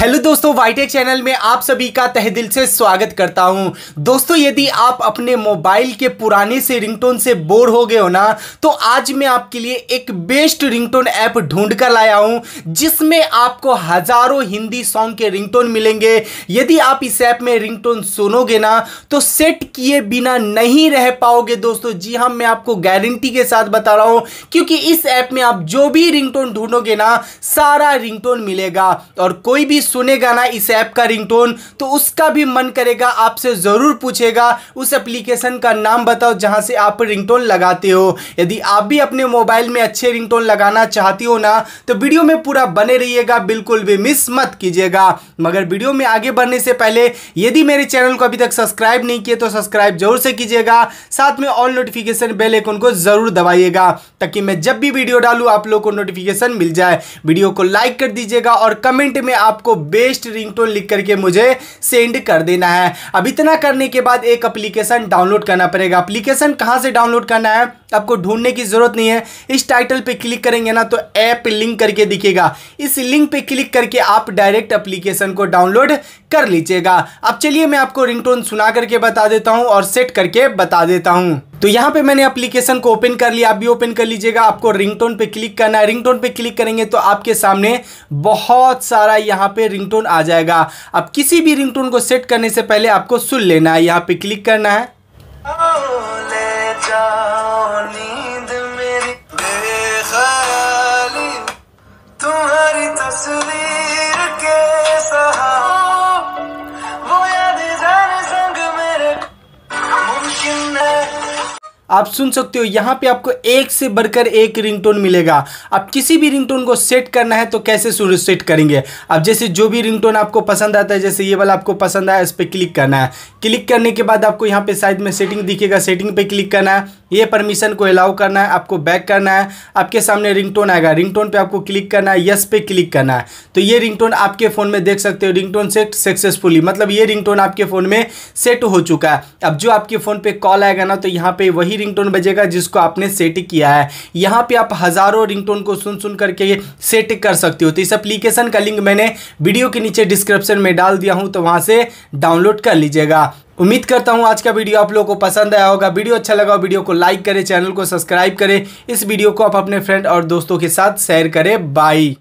Hello दोस्तों, Y take channel में आप सभी का तहे दिल से स्वागत करता हूं। दोस्तों, यदि आप अपने मोबाइल के पुराने से रिंगटोन से बोर हो गए हो ना, तो आज मैं आपके लिए एक बेस्ट रिंगटोन ऐप ढूंढ कर लाया हूं, जिसमें आपको हजारों हिंदी सॉन्ग के रिंगटोन मिलेंगे। यदि आप इस ऐप में रिंगटोन सुनोगे ना, तो सेट किए बिना नहीं रह पाओगे। दोस्तों जी हाँ, मैं आपको गारंटी के साथ बता रहा हूँ, क्योंकि इस ऐप में आप जो भी रिंगटोन ढूंढोगे ना, सारा रिंगटोन मिलेगा। और कोई भी सुनेगा ना इस ऐप का रिंगटोन, तो उसका भी मन करेगा, आपसे जरूर पूछेगा उस एप्लीकेशन का नाम बताओ जहां से आप रिंगटोन लगाते हो। यदि आप भी अपने मोबाइल में अच्छे रिंगटोन लगाना चाहती हो ना, तो वीडियो में पूरा बने रहिएगा, बिल्कुल भी मिस मत कीजिएगा। मगर वीडियो में आगे बढ़ने से पहले यदि मेरे चैनल को अभी तक सब्सक्राइब नहीं किए तो सब्सक्राइब जरूर से कीजिएगा, साथ में ऑल नोटिफिकेशन बेल आइकन को जरूर दबाइएगा, ताकि मैं जब भी वीडियो डालूं आप लोगों को नोटिफिकेशन मिल जाए। वीडियो को लाइक कर दीजिएगा और कमेंट में आपको बेस्ट रिंगटोन लिख करके मुझे सेंड कर देना है। अब इतना करने के बाद एक एप्लीकेशन डाउनलोड करना पड़ेगा। एप्लीकेशन कहां से डाउनलोड करना है आपको ढूंढने की जरूरत नहीं है। इस टाइटल पे क्लिक करेंगे ना, तो ऐप लिंक करके दिखेगा, इस लिंक पे क्लिक करके आप डायरेक्ट एप्लीकेशन को डाउनलोड कर लीजिएगा। अब चलिए मैं आपको रिंगटोन सुना करके बता देता हूं और सेट करके बता देता हूं। तो यहाँ पे मैंने एप्लीकेशन को ओपन कर लिया, आप भी ओपन कर लीजिएगा। आपको रिंगटोन पे क्लिक करना है। रिंगटोन पे क्लिक करेंगे तो आपके सामने बहुत सारा यहाँ पे रिंगटोन आ जाएगा। अब किसी भी रिंगटोन को सेट करने से पहले आपको सुन लेना है, यहाँ पे क्लिक करना है। आप सुन सकते हो, यहाँ पे आपको एक से बढ़कर एक रिंगटोन मिलेगा। आप किसी भी रिंगटोन को सेट करना है तो कैसे सेट करेंगे, आप जैसे जो भी रिंगटोन आपको पसंद आता है, जैसे ये वाला आपको पसंद आया, इस पर क्लिक करना है। क्लिक करने के बाद आपको यहाँ पे साइड में सेटिंग दिखेगा, सेटिंग पे क्लिक करना है। ये परमिशन को अलाउ करना है, आपको बैक करना है। आपके सामने रिंगटोन आएगा, रिंगटोन पे आपको क्लिक करना है, यस पे क्लिक करना है। तो ये रिंगटोन आपके फ़ोन में देख सकते हो, रिंगटोन सेट सक्सेसफुली, मतलब ये रिंगटोन आपके फ़ोन में सेट हो चुका है। अब जो आपके फ़ोन पे कॉल आएगा ना, तो यहाँ पे वही रिंगटोन बजेगा जिसको आपने सेट किया है। यहाँ पे आप हज़ारों रिंगटोन को सुन सुन करके सेट कर सकते हो। तो इस एप्लीकेशन का लिंक मैंने वीडियो के नीचे डिस्क्रिप्शन में डाल दिया हूँ, तो वहाँ से डाउनलोड कर लीजिएगा। उम्मीद करता हूं आज का वीडियो आप लोगों को पसंद आया होगा। वीडियो अच्छा लगा हो वीडियो को लाइक करें, चैनल को सब्सक्राइब करें, इस वीडियो को आप अपने फ्रेंड और दोस्तों के साथ शेयर करें। बाय।